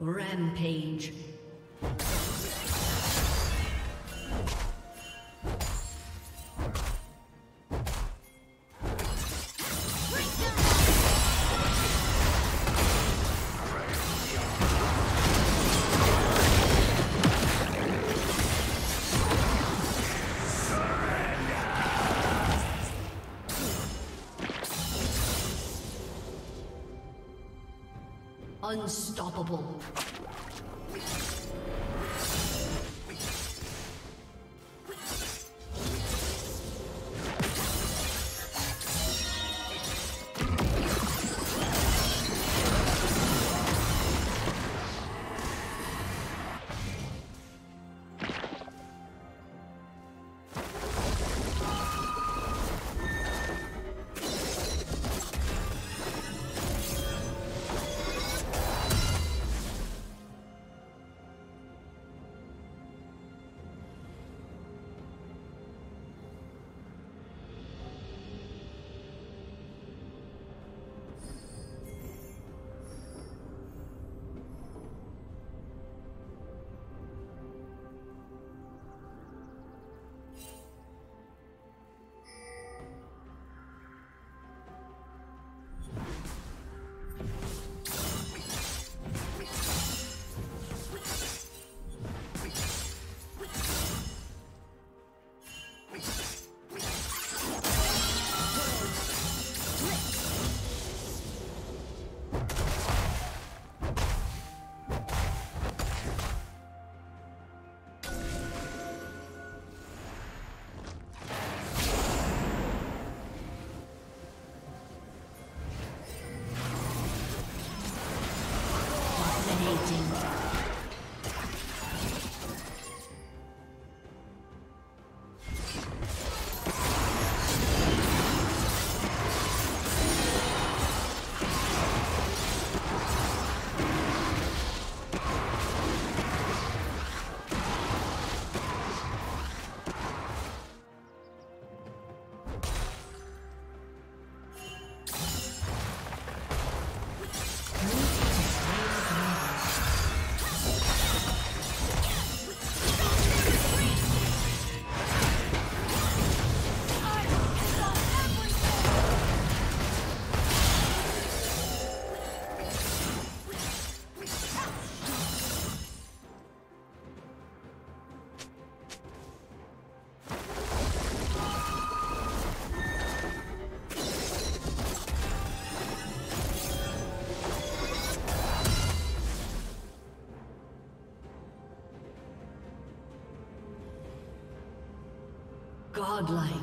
Rampage. Unstoppable. Godlike.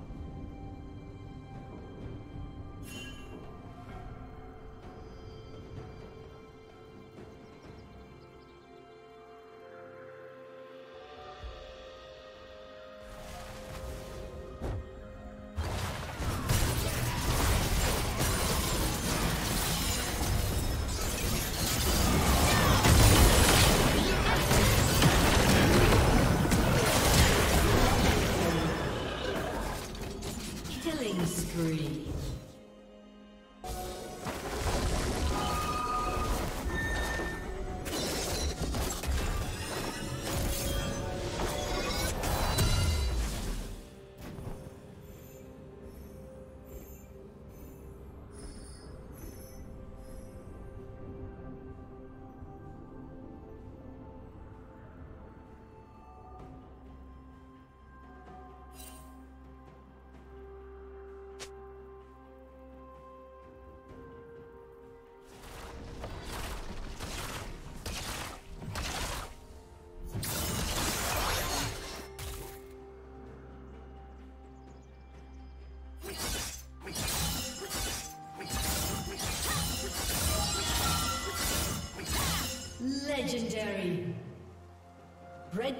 Legendary. Red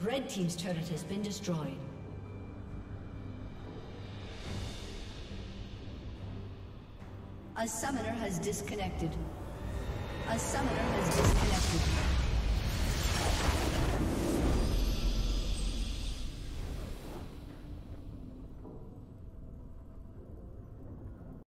Red team's turret has been destroyed. A summoner has disconnected. A summoner has